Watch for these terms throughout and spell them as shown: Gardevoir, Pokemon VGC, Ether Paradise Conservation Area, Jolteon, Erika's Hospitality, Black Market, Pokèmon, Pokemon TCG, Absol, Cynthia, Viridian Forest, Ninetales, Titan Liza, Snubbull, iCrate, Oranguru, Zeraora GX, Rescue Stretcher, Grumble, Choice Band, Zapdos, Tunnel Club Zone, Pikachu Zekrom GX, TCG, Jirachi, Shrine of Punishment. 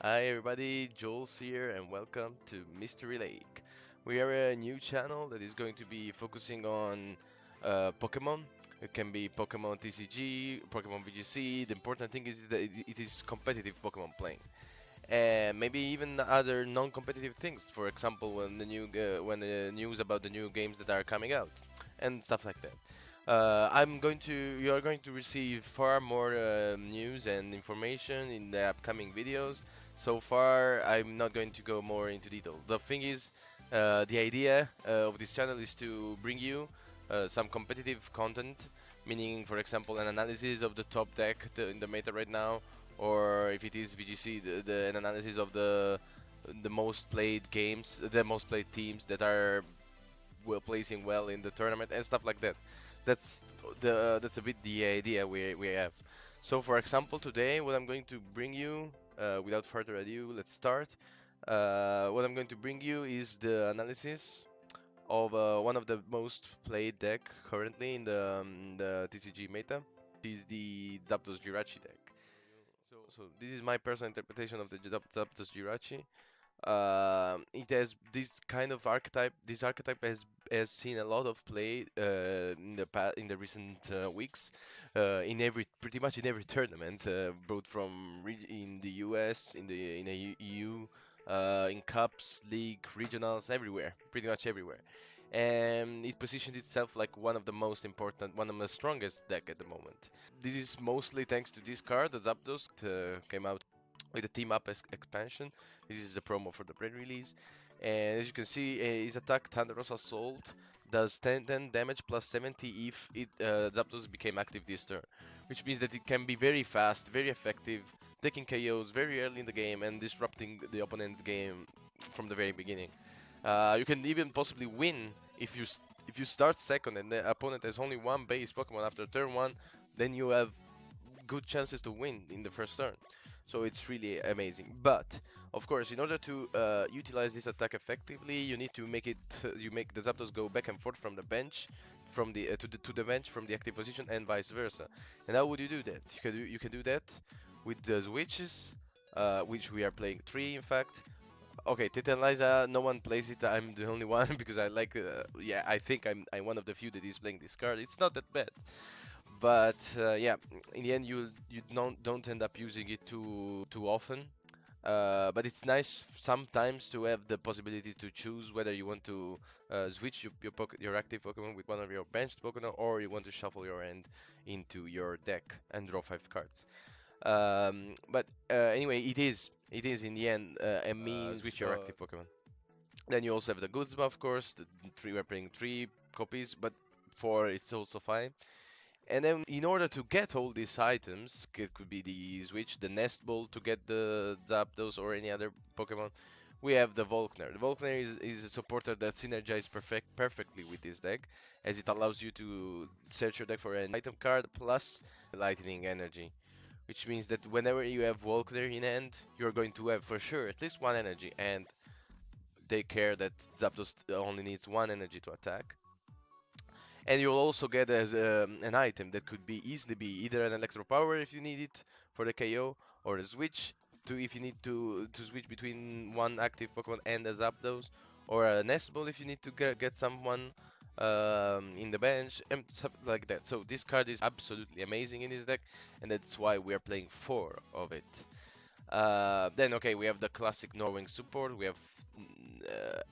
Hi everybody, Jules here and welcome to Mystery Lake. We are a new channel that is going to be focusing on Pokemon. It can be Pokemon TCG, Pokemon VGC. The important thing is that it is competitive Pokemon playing. And maybe even other non-competitive things, for example when the news about the new games that are coming out and stuff like that. You are going to receive far more news and information in the upcoming videos. So far, I'm not going to go more into detail. The thing is, the idea of this channel is to bring you some competitive content, meaning, for example, an analysis of the top deck in the meta right now, or if it is VGC, an analysis of the most played games, the most played teams that are placing well in the tournament and stuff like that. That's a bit the idea we have. So, for example, today what I'm going to bring you, without further ado, let's start. What I'm going to bring you is the analysis of one of the most played deck currently in the TCG meta. This is the Zapdos Jirachi deck. So this is my personal interpretation of the Zapdos Jirachi. It has this kind of archetype. This archetype has seen a lot of play in the recent weeks, pretty much in every tournament, both from in the US, in the EU, in cups, league, regionals, everywhere, pretty much everywhere. And it positioned itself like one of the most important, one of the strongest deck at the moment. This is mostly thanks to this card. The Zapdos came out with the team up expansion. This is a promo for the pre-release, and as you can see, his attack Thunderous Assault does 10 damage plus 70 if Zapdos became active this turn, which means that it can be very fast, very effective, taking KOs very early in the game and disrupting the opponent's game from the very beginning. You can even possibly win if you start second and the opponent has only one base Pokemon after turn 1, then you have good chances to win in the first turn. So it's really amazing. But of course, in order to utilize this attack effectively, you need to make the Zapdos go back and forth from the bench, to the bench from the active position, and vice versa. And how would you do that? You can do that with the switches, which we are playing 3, in fact. Okay, Titan Liza, no one plays it. I'm the only one because I like. Yeah, I think I'm one of the few that is playing this card. It's not that bad. But yeah, in the end you don't end up using it too often, but it's nice sometimes to have the possibility to choose whether you want to switch your active Pokemon with one of your benched Pokemon, or you want to shuffle your hand into your deck and draw 5 cards. Anyway, it is in the end a means with your active Pokemon. Then you also have the Guzma, of course. We're playing 3 copies, but 4 is also fine. And then, in order to get all these items, it could be the switch, the Nest Ball to get the Zapdos or any other Pokemon, we have the Volkner. The Volkner is a supporter that synergizes perfectly with this deck, as it allows you to search your deck for an item card plus lightning energy, which means that whenever you have Volkner in hand, you're going to have for sure at least 1 energy, and take care that Zapdos only needs 1 energy to attack. And you'll also get an item that could be easily either an Electro Power if you need it for the KO, or a switch if you need to switch between one active Pokemon and a Zapdos, or a Nest Ball if you need to get someone in the bench and stuff like that. So this card is absolutely amazing in this deck, and that's why we are playing 4 of it. Then, okay, we have the classic Norwing support. We have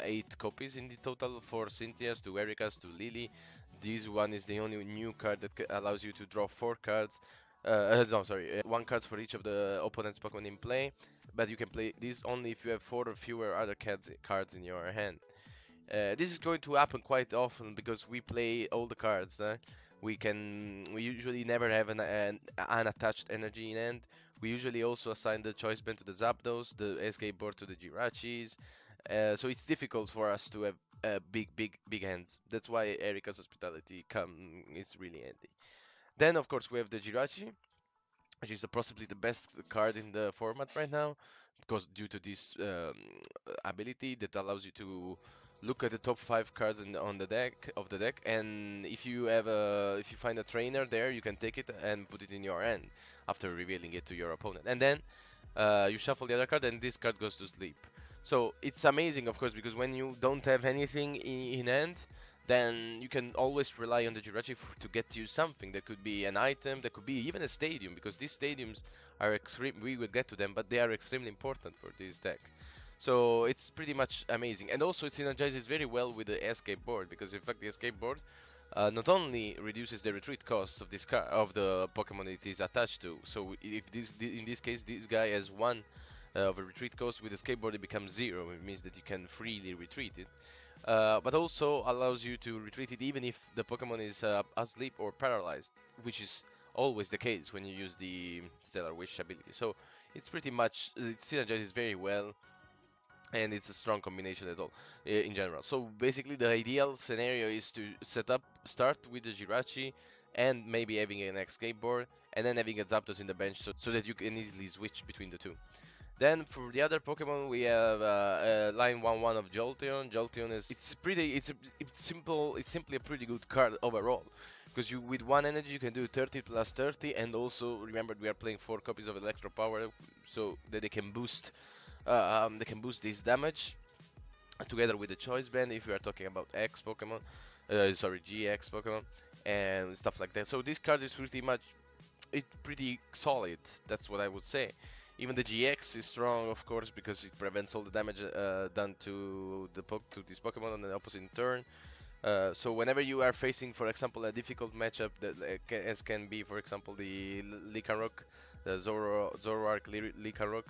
8 copies in the total, 4 Cynthias, 2 Erikas, 2 Lily. This one is the only new card that allows you to draw 4 cards. No, sorry, 1 card for each of the opponent's Pokemon in play, but you can play this only if you have 4 or fewer other cards in your hand. This is going to happen quite often because we play all the cards. We usually never have an unattached energy in hand. We usually also assign the Choice Band to the Zapdos, the Escape Board to the Jirachis. So it's difficult for us to have big hands. That's why Erika's Hospitality is really handy. Then, of course, we have the Jirachi, which is possibly the best card in the format right now, because due to this ability that allows you to look at the top 5 cards on the deck, and if you find a trainer there, you can take it and put it in your hand after revealing it to your opponent. And then you shuffle the other card and this card goes to sleep. So it's amazing, of course, because when you don't have anything in hand, then you can always rely on the Jirachi to get you something. That could be an item, that could be even a stadium, because these stadiums are extreme. We will get to them, but they are extremely important for this deck. So it's pretty much amazing, and also it synergizes very well with the Escape Board, because in fact the Escape Board not only reduces the retreat costs of this of the Pokemon it is attached to. So if this, in this case, this guy has one of a retreat cost, with Escape Board it becomes zero. It means that you can freely retreat it. But also allows you to retreat it even if the Pokemon is asleep or paralyzed, which is always the case when you use the Stellar Wish ability. So it's pretty much, it synergizes very well, and it's a strong combination at all in general. So basically the ideal scenario is to start with the Jirachi and maybe having an Escape Board, and then having a Zapdos in the bench so that you can easily switch between the two. Then for the other Pokemon we have line 1/1 of Jolteon. Jolteon is it's simply a pretty good card overall, because you with one energy you can do 30 plus 30, and also remember we are playing 4 copies of Electro Power, so that they can boost this damage together with the Choice Band if we are talking about X Pokemon, sorry GX Pokemon and stuff like that. So this card is pretty much pretty solid. That's what I would say. Even the GX is strong, of course, because it prevents all the damage done to this Pokemon on the opposite turn. So whenever you are facing, for example, a difficult matchup, that as can be, for example, the Lycanroc, the Zoroark Lycanroc,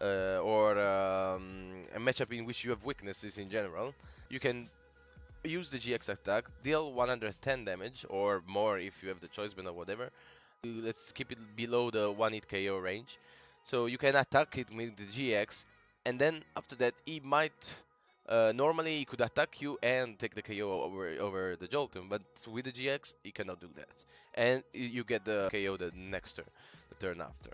or a matchup in which you have weaknesses in general, you can use the GX attack, deal 110 damage or more if you have the Choice Band or whatever. Let's keep it below the 1-hit KO range. So you can attack it with the GX, and then after that he might, normally he could attack you and take the KO over the Jolteon, but with the GX he cannot do that. And you get the KO the next turn, the turn after.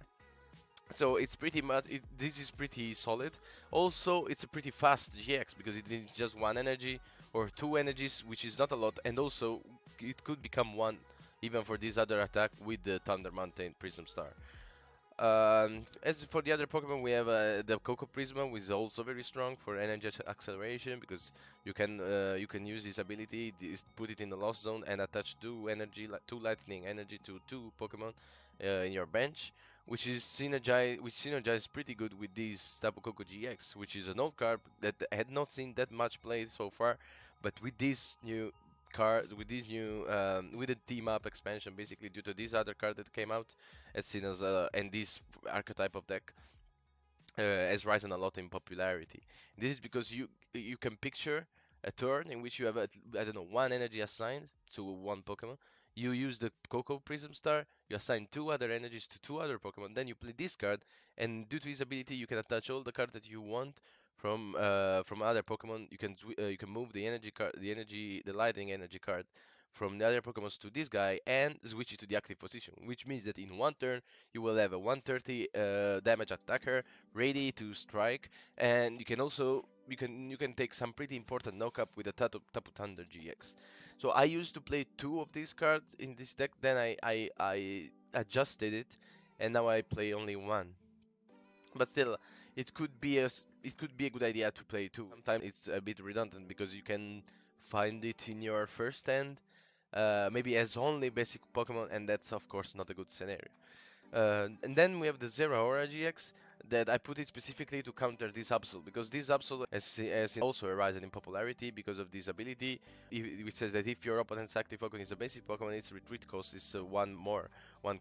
So it's pretty much, this is pretty solid. Also it's a pretty fast GX, because it needs just 1 energy or 2 energies, which is not a lot, and also it could become 1 even for this other attack with the Thunder Mountain Prism Star. As for the other Pokemon, we have the Coco Prisma, which is also very strong for energy acceleration, because you can use this ability, put it in the Lost Zone, and attach 2 lightning energy to 2 Pokemon in your bench, which is synergizes pretty good with this Tapu Koko GX, which is an old card that had not seen that much played so far, but with this new card, with this new with the team up expansion, basically due to this other card that came out, as seen as and this archetype of deck has risen a lot in popularity. This is because you can picture a turn in which you have I don't know, 1 energy assigned to 1 Pokemon. You use the Coco Prism Star, you assign 2 other energies to 2 other Pokemon, then you play this card, and due to his ability you can attach all the cards that you want from other Pokemon. You can move the energy card, the lightning energy card from the other Pokemon to this guy and switch it to the active position, which means that in 1 turn you will have a 130 damage attacker ready to strike, and you can take some pretty important knockup with the Tapu Thunder GX. So I used to play 2 of these cards in this deck, then I adjusted it, and now I play only 1. But still, it could be a good idea to play 2. Sometimes it's a bit redundant because you can find it in your first hand, maybe as only basic Pokemon, and that's of course not a good scenario. And then we have the Zeraora GX, that I put it specifically to counter this Absol, because this Absol has also arisen in popularity because of this ability, which says that if your opponent's active Pokemon is a basic Pokemon, its retreat cost is 1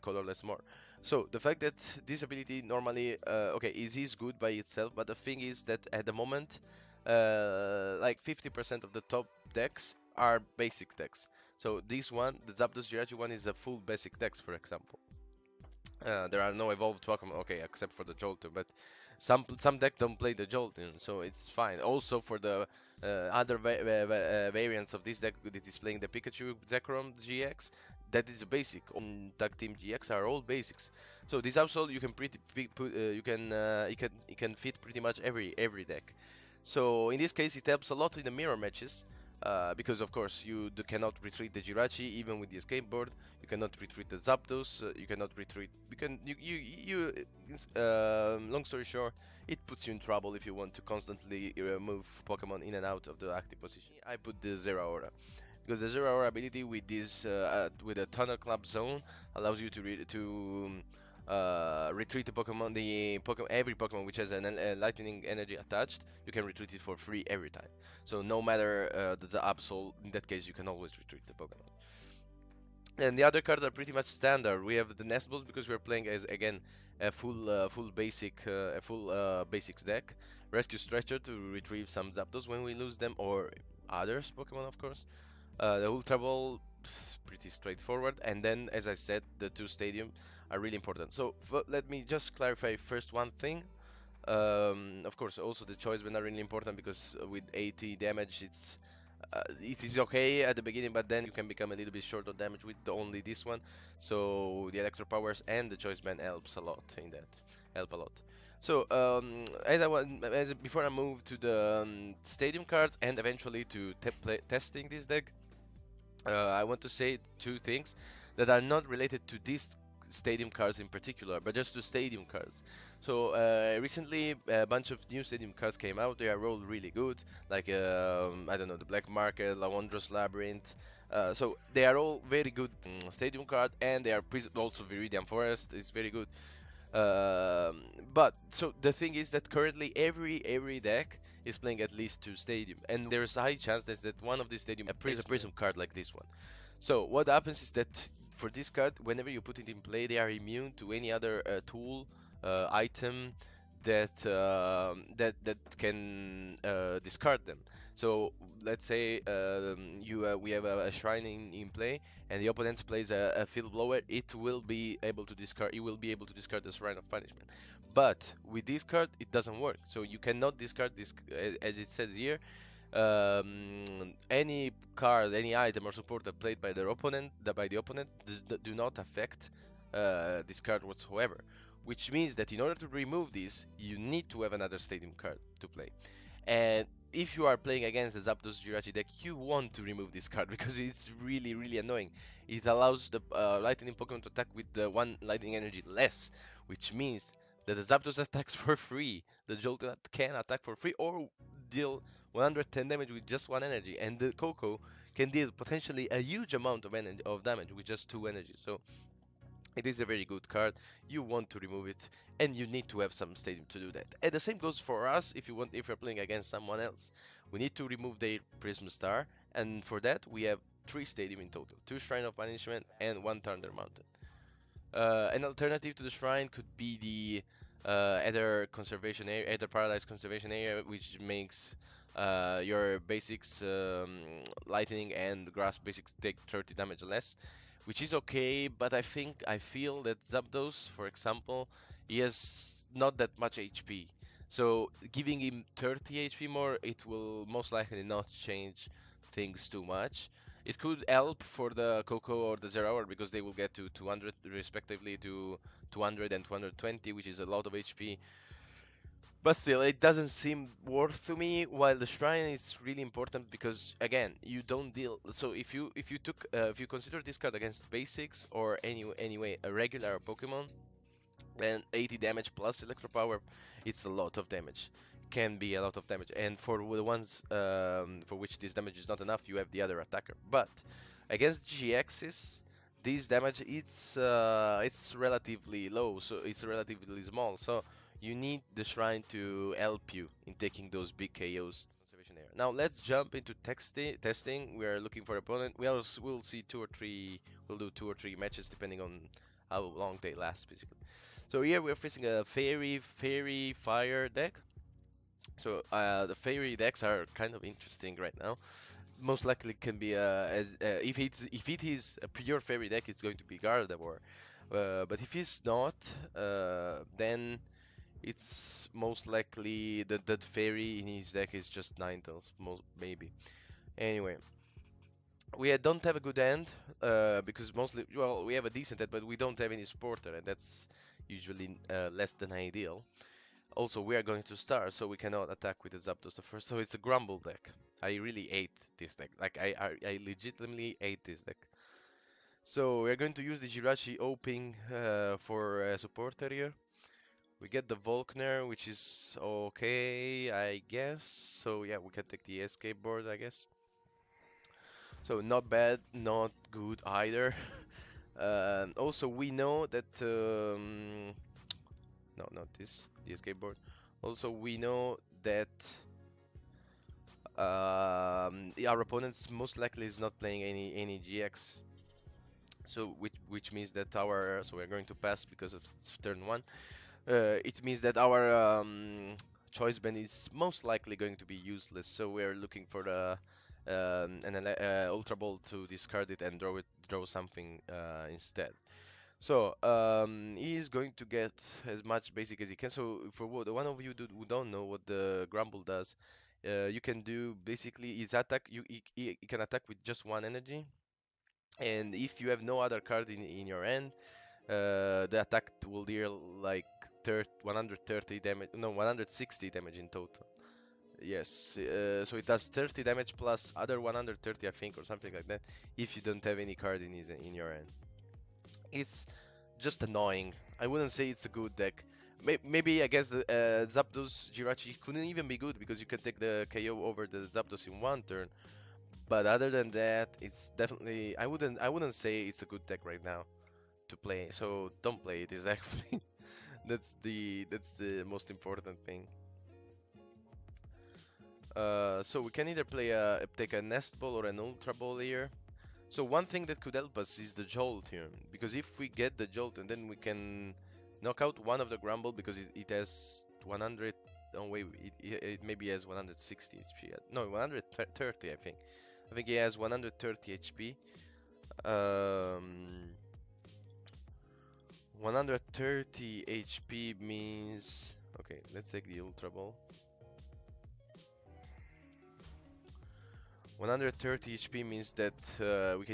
colorless more. So the fact that this ability normally, okay, it is good by itself, but the thing is that at the moment, like 50% of the top decks are basic decks. So this one, the Zapdos Jirachi one, is a full basic deck, for example. There are no evolved Pokemon, okay, except for the Jolteon, but some deck don't play the Jolteon, so it's fine. Also for the other variants of this deck that is playing the Pikachu Zekrom GX, that is basic. On Tag Team GX are all basics. So this household you can it can fit pretty much every deck. So in this case it helps a lot in the mirror matches, because of course you cannot retreat the Jirachi even with the Escape Board. You cannot retreat the Zapdos. You cannot retreat. Long story short, it puts you in trouble if you want to constantly move Pokemon in and out of the active position. I put the Zeraora, because the Zeraora ability with this with the Tunnel Club Zone allows you to retreat every Pokemon which has a lightning energy attached. You can retreat it for free every time. So no matter the Absol, in that case you can always retreat the Pokemon. And the other cards are pretty much standard. We have the Nest Balls because we're playing as again a full basics deck. Rescue Stretcher to retrieve some Zapdos when we lose them or others Pokemon, of course. The Ultra Ball, pretty straightforward, and then as I said the two stadium are really important. So let me just clarify first one thing. Of course also the Choice Band are really important because with 80 damage it is okay at the beginning, but then you can become a little bit short on damage with only this one. So the Electro Powers and the Choice Band help a lot. So before I move to the stadium cards and eventually to testing this deck, I want to say two things that are not related to these stadium cards in particular, but just to stadium cards. So recently a bunch of new stadium cards came out. They are all really good, like I don't know, the Black Market, Lawandros Labyrinth. So they are all very good stadium cards, and they are also Viridian Forest is very good. But so the thing is that currently every deck is playing at least two stadium, and there's a high chance that one of these stadium is a prism card like this one. So what happens is that for this card, whenever you put it in play, they are immune to any other tool, item that can discard them. So let's say we have a shrine in play, and the opponent plays a field blower. It will be able to discard. It will be able to discard the Shrine of Punishment. But with this card, it doesn't work. So you cannot discard this, as it says here. Any card, any item or support that played by their opponent, do not affect this card whatsoever. Which means that in order to remove this, you need to have another stadium card to play. And if you are playing against the Zapdos Jirachi deck, you want to remove this card because it's really, really annoying. It allows the lightning Pokemon to attack with one lightning energy less, which means that the Zapdos attacks for free, the Jolteon can attack for free or deal 110 damage with just one energy, and the Koko can deal potentially a huge amount of damage with just two energies. So it is a very good card. You want to remove it, and you need to have some stadium to do that. And the same goes for us if you're playing against someone else. We need to remove their Prism Star, and for that we have three stadium in total: two Shrine of Punishment and one Thunder Mountain. An alternative to the Shrine could be the Ether Conservation Area, Ether Paradise Conservation Area, which makes your basics lightning and grass basics take 30 damage less, which is okay. But I feel that Zapdos, for example, he has not that much HP, so giving him 30 HP more, it will most likely not change things too much. It could help for the Koko or the Zeraora because they will get to 200 respectively, to 200 and 220, which is a lot of HP. But still, it doesn't seem worth to me, while the Shrine is really important because, again, you don't deal. So if you consider this card against basics or anyway a regular Pokemon, then 80 damage plus Electro Power, it's a lot of damage. Can be a lot of damage. And for the ones for which this damage is not enough, you have the other attacker. But against GXs, this damage it's relatively low, so it's relatively small. So you need the Shrine to help you in taking those big KOs. Conservation Area. Now let's jump into testing. We are looking for opponent. We'll do 2 or 3 matches depending on how long they last, basically. So here we're facing a fairy fire deck. So the fairy decks are kind of interesting right now. Most likely can be if it is a pure fairy deck, it's going to be Gardevoir. But if it's not, then it's most likely that fairy in his deck is just Ninetales, maybe. Anyway, we don't have a good end because mostly, well, we have a decent end, but we don't have any supporter, and that's usually less than ideal. Also, we are going to Star, so we cannot attack with the Zapdos the first. So it's a Grumble deck. I really ate this deck. Like, I legitimately ate this deck. So we are going to use the Jirachi Oping for support area. We get the Volkner, which is okay, I guess. So yeah, we can take the Escape Board, I guess. So not bad, not good either. Also, we know that... no, not this, the Escape Board. Also, we know that our opponent's most likely is not playing any GX. So which means that our... So we're going to pass because of turn 1. It means that our Choice Band is most likely going to be useless. So we're looking for the... an Ultra Ball to discard it and draw something instead. So he is going to get as much basic as he can. So for what, the one of you who don't know what the Grumble does, you can do basically his attack. He can attack with just one energy, and if you have no other card in your hand, the attack will deal like 130 damage. No, 160 damage in total. Yes, so it does 30 damage plus other 130, I think, or something like that, if you don't have any card in your hand. It's just annoying. I wouldn't say it's a good deck. Maybe, I guess, the Zapdos Jirachi couldn't even be good, because you can take the KO over the Zapdos in one turn. But other than that, it's definitely... I wouldn't say it's a good deck right now to play, so don't play it, is actually... that's the most important thing. So we can either play take a Nest Ball or an Ultra Ball here. So one thing that could help us is the Jolteon, because if we get the Jolteon, then we can knock out one of the Grumble, because it has 100. Oh wait, it maybe has 160 HP. No, 130, I think. I think he has 130 HP. 130 HP means... Okay, let's take the Ultra Ball. 130 HP means that we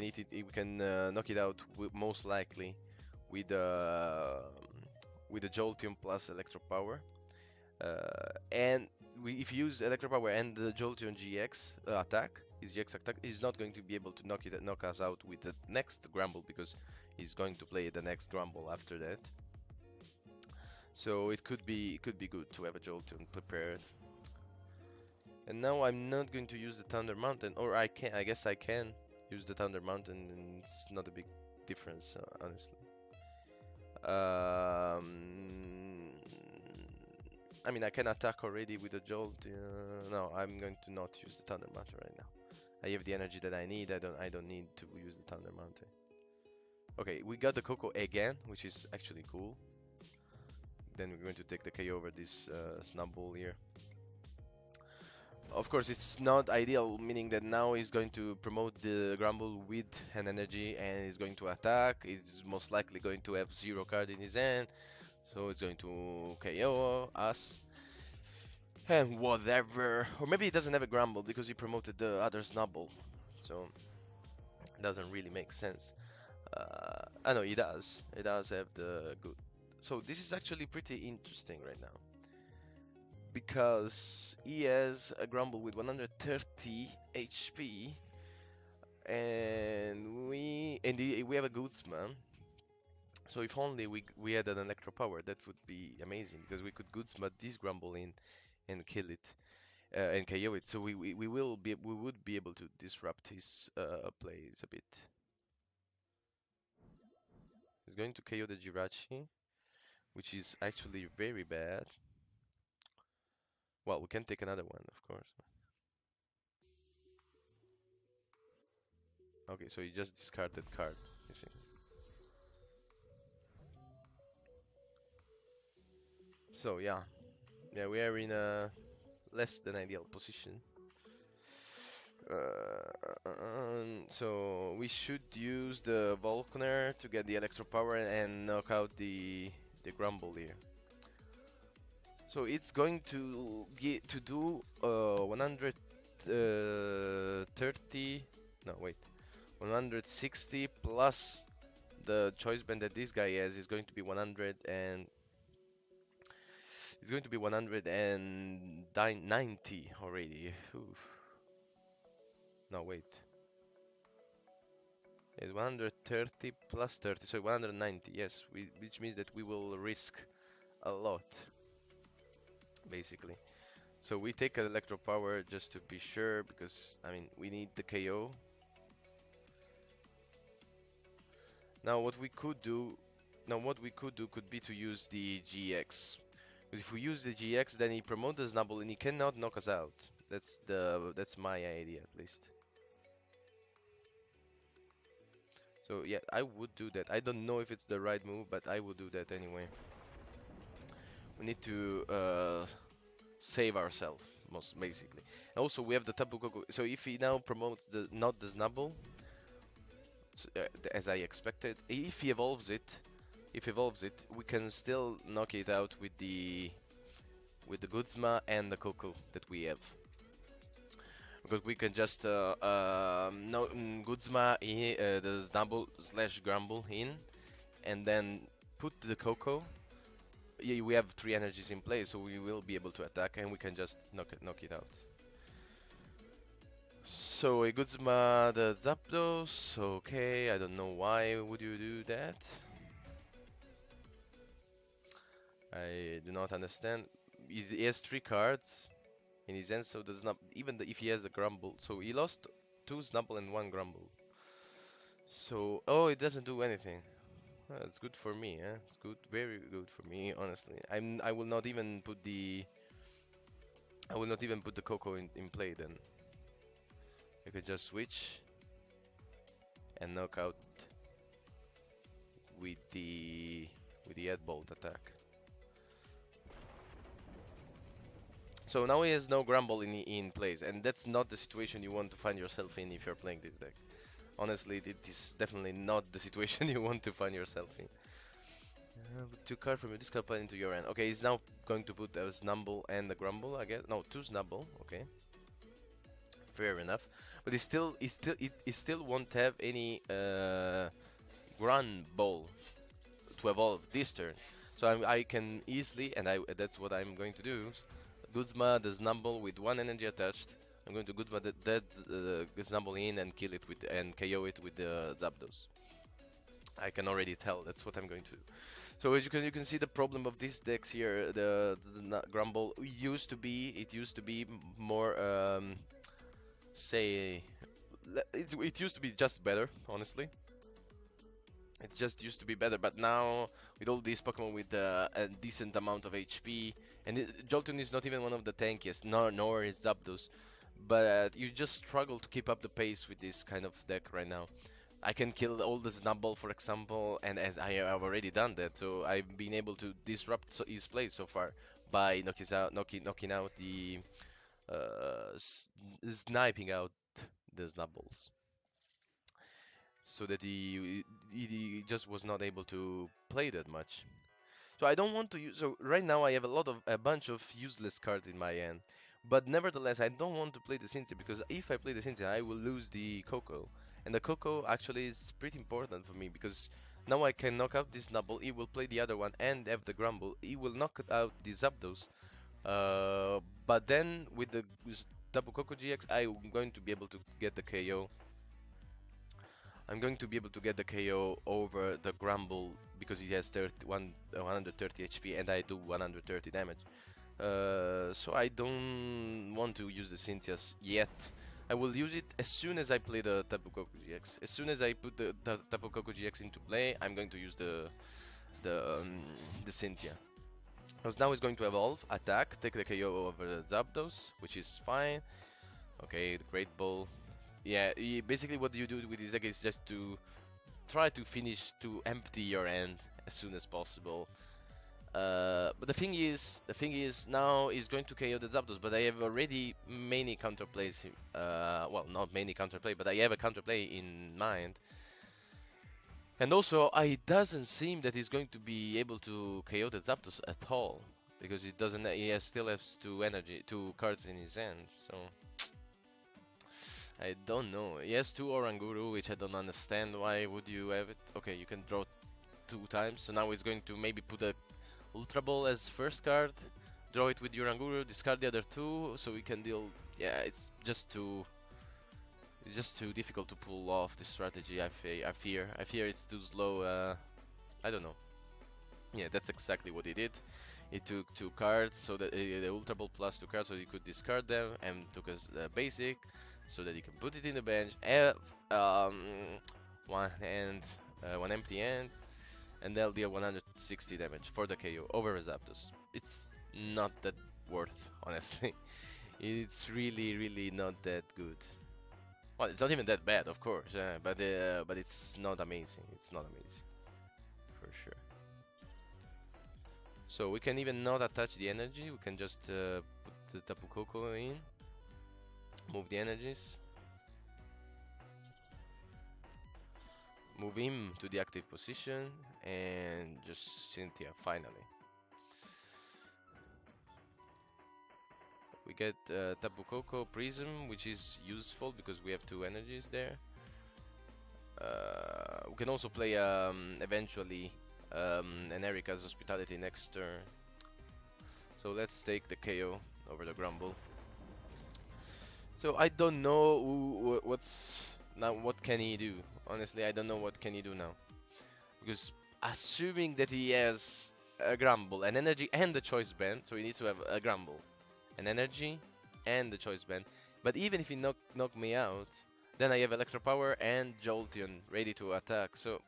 can knock it out most likely with the Jolteon plus Electro Power, and if you use Electro Power and the Jolteon GX attack, his GX attack is not going to be able to knock us out with the next Grumble, because he's going to play the next Grumble after that. So it could be good to have a Jolteon prepared. And now I'm not going to use the Thunder Mountain, or I can. I guess I can use the Thunder Mountain, and it's not a big difference, honestly. I mean, I can attack already with a Jolt. No, I'm going to not use the Thunder Mountain right now. I have the energy that I need. I don't need to use the Thunder Mountain. Okay, we got the Koko again, which is actually cool. Then we're going to take the KO over this Snubbull here. Of course, it's not ideal, meaning that now he's going to promote the Grumble with an energy, and he's going to attack. He's most likely going to have zero card in his hand, so it's going to KO us and whatever. Or maybe he doesn't have a Grumble because he promoted the other Snubbull, so it doesn't really make sense. I know he does. He does have the good. So this is actually pretty interesting right now, because he has a Grumble with 130 HP, and we have a Guzma. So if only we had an Electro Power, that would be amazing, because we could Guzma this Grumble in and kill it and KO it. So we would be able to disrupt his plays a bit. He's going to KO the Jirachi, which is actually very bad. Well, we can take another one, of course. Okay, so you just discard that card, you see. So yeah, we are in a less than ideal position. So we should use the Volkner to get the Electro Power and knock out the Grumble here. So it's going to do 160 plus the Choice Band that this guy has is going to be 100 and It's going to be 190 already. Oof. No, wait. It's 130 plus 30, so 190, yes. Which means that we will risk a lot, basically. So we take an Electro Power just to be sure, because, I mean, we need the KO. Now what we could do, could be to use the GX. Because if we use the GX, then he promotes the Snubbull and he cannot knock us out. That's my idea, at least. So yeah, I would do that. I don't know if it's the right move, but I would do that anyway. We need to save ourselves, most basically. And also, we have the Tapu Koko. So if he now promotes the not the Snubbull, so, as I expected, if he evolves it, we can still knock it out with the Guzma and the Koko that we have, because we can just Guzma the Snubbull slash Grumble in, and then put the Koko. Yeah, we have three energies in play, so we will be able to attack, and we can just knock it out. So a Guzma the Zapdos, okay, I don't know why would you do that. I do not understand. He has three cards in his end, so does not even if he has the Grumble. So he lost two Snubbull and one Grumble. So oh, it doesn't do anything. Well, it's good for me, eh? It's good, very good for me, honestly. I will not even put the Koko in play then. You could just switch and knock out with the Headbolt attack. So now he has no Grumble in place, and that's not the situation you want to find yourself in if you're playing this deck. Honestly, it is definitely not the situation you want to find yourself in. Two cards from your discard pile into your hand. Okay, he's now going to put a Snubbull and a Grumble, I guess. No, two Snubbull. Okay, fair enough. But he still won't have any Grumble to evolve this turn. So I can easily, and that's what I'm going to do. Guzma the Snubbull with one energy attached. I'm going to Guzma the Snubbull in and kill it with and KO it with the Zapdos. I can already tell that's what I'm going to do. So as you can see, the problem of these decks here, the Grumble used to be more it used to be just better, honestly. It just used to be better, but now with all these Pokemon with a decent amount of HP, and Jolteon is not even one of the tankiest, nor is Zapdos, but you just struggle to keep up the pace with this kind of deck right now. I can kill all the Snubbull, for example, and as I have already done that, so I've been able to disrupt his play so far by knocking out the sniping out the Snubbulls. So that he just was not able to play that much. So I don't want to use. So right now I have a bunch of useless cards in my hand. But nevertheless, I don't want to play the Cynthia, because if I play the Cynthia, I will lose the Koko. And the Koko actually is pretty important for me, because now I can knock out this Snubbull. He will play the other one and have the Grumble. He will knock out the Zapdos. But then with the Tapu Koko GX, I'm going to be able to get the KO. I'm going to be able to get the KO over the Grumble, because he has 130 HP and I do 130 damage. So I don't want to use the Cynthia's yet. I will use it as soon as I play the Tapu Koko GX. As soon as I put the Tapu Koko GX into play, I'm going to use the Cynthia. Because now it's going to evolve, attack, take the KO over the Zapdos, which is fine. Okay, the Great Ball. Yeah, basically what you do with this deck is just to try to finish, to empty your hand as soon as possible. But the thing is, now he's going to KO the Zapdos, but I have already many counterplays, well, not many counterplay, but I have a counterplay in mind. And also, it doesn't seem that he's going to be able to KO the Zapdos at all, because it doesn't, he still has two cards in his hand, so... I don't know. He has two Oranguru, which I don't understand. Why would you have it? Okay, you can draw two times. So now he's going to maybe put a Ultra Ball as first card, Draw it with Oranguru, discard the other two, so we can deal... Yeah, it's just too difficult to pull off this strategy, I fear it's too slow, I don't know. Yeah, that's exactly what he did. He took two cards, so that the Ultra Ball plus two cards, so he could discard them, and took a basic, so that he can put it in the bench, one empty hand, and they'll deal 160 damage for the KO over Zapdos. It's not that worth, honestly. It's really, really not that good. Well, it's not even that bad, of course, but it's not amazing. It's not amazing, for sure. So we can even not attach the energy, we can just put the Tapu Koko in, move the energies, move him to the active position, and just Cynthia, finally. We get Tapu Koko Prism, which is useful because we have two energies there. We can also play eventually an Erika's Hospitality next turn. So let's take the KO over the Grumble. So I don't know what's now. What can he do? Honestly, I don't know what can he do now, because assuming that he has a Grumble, an energy, and the Choice Band, so he needs to have a Grumble, an energy, and the Choice Band. But even if he knock me out, then I have Electro Power and Jolteon ready to attack. So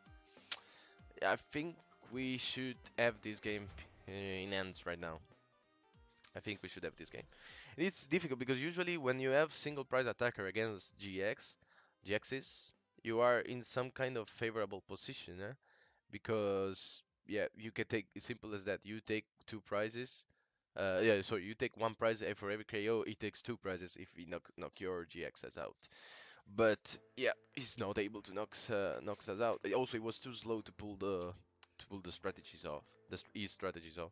I think we should have this game in hands right now. I think we should have this game. It's difficult because usually when you have single prize attacker against GXs, you are in some kind of favorable position, eh? Because yeah, you can take, as simple as that, you take two prizes. You take one prize for every KO. He takes two prizes if he knock your GXs out. But yeah, he's not able to knocks us out. Also, it was too slow to pull the strategies off, his strategies off.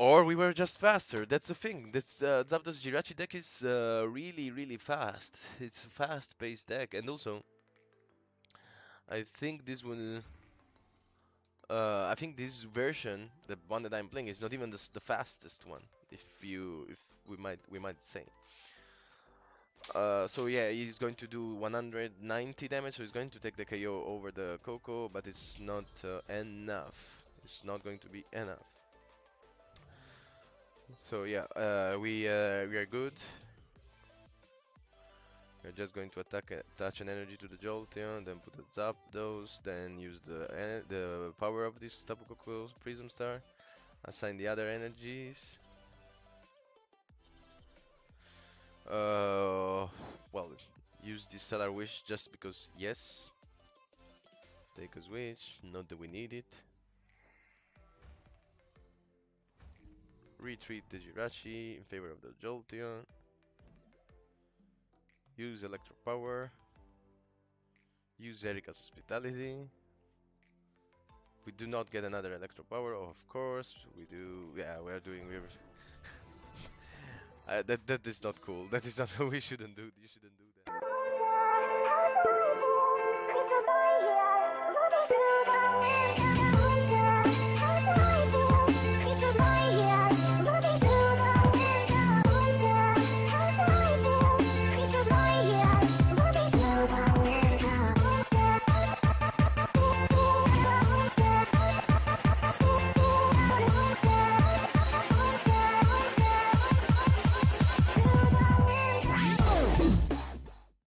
Or we were just faster. That's the thing. That's Zapdos Jirachi deck is really, really fast. It's a fast-paced deck, and also I think this will. I think this version, the one that I'm playing, is not even the fastest one. If we might say. So yeah, he's going to do 190 damage, so he's going to take the KO over the Koko, but it's not enough. It's not going to be enough. So yeah, we are good. We're just going to attach an energy to the Jolteon, then put the Zapdos, then use the power of this Tapu Koko Prism Star, assign the other energies. Well, use this Stellar Wish just because yes. Take a switch, not that we need it. Retreat the Jirachi in favor of the Jolteon. Use Electro Power. Use Erika's Hospitality. We do not get another Electro Power, of course. We do. Yeah, we are doing. That is not cool. That is not. We shouldn't do. You shouldn't do that.